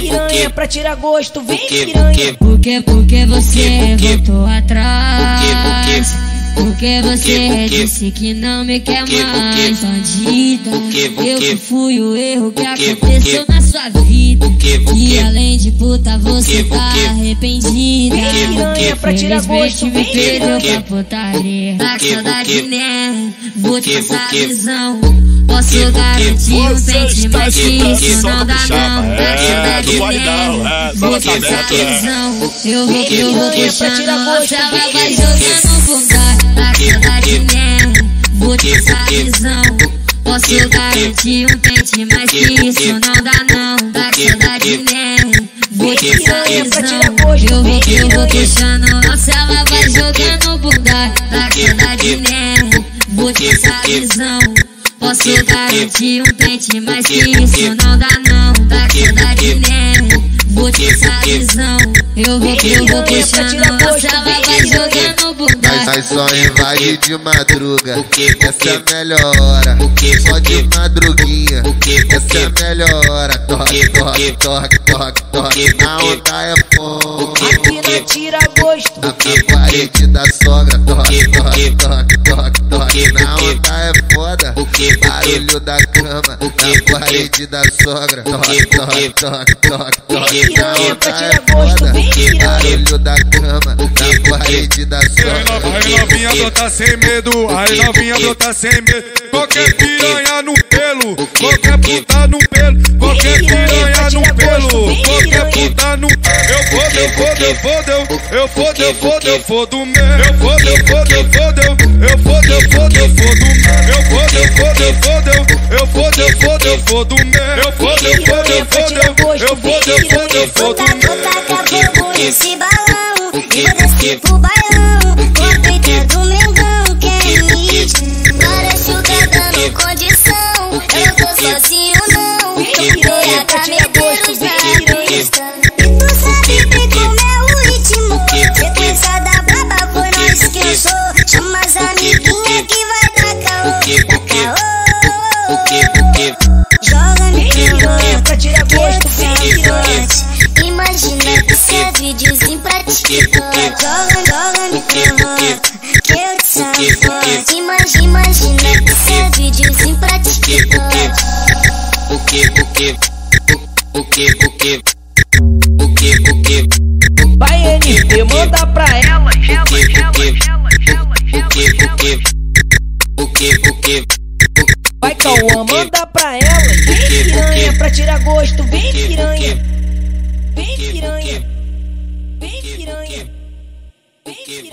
Piranha pra tirar gosto, vem piranha. Porque você voltou atrás? Porque você disse que não me quer mais, bandida. Eu que fui o erro que aconteceu na sua vida. E além de puta você tá arrependida. Felizmente me perdeu pra putaria. Tá com saudade, né? Vou te passar a visão. Posso garantir um pente, mas que isso não dá não. Tá com saudade, né? Vou te passar a visão. Eu vou deixando, ela vai jogar no fundão. Tá com saudade, né? Vou te passar a visão. Posso garantir um pente, mas que isso não dá não. Tá com saudade, né? Vou te passar a visão. Eu vou deixando, ela vai jogar no fundão. Tá com saudade, né? Vou te passar a visão. Posso garantir um pente, mas que isso não dá não. Tá com saudade, né? Vou te passar a visão. Eu vou puxando, nossa, ela vai jogando bunda. Mas só invade de madruga, essa é a melhor hora. Só de madruguinha, essa é a melhor hora. Toque, toque, toque, toque, toque. Na onda é bom. Aqui não tira gosto. Na parede da sogra. Toque, toque, toque, toque, toque. Na onda é foda. Barulho da cama. Na parede da sogra. Toque, toque, toque, toque, toque. Na onda é foda. Barulho da cama. Na parede da sogra. Aí novinha brotar sem medo, aí novinha brotar sem medo. Qualquer piranha no pelo, qualquer puta no pelo, qualquer piranha no pelo, qualquer puta no pelo. Vai, Cauã, manda pra elas. Vem piranha pra tirar gosto, vem piranha. Vem piranha. Vem piranha. Vem piranha.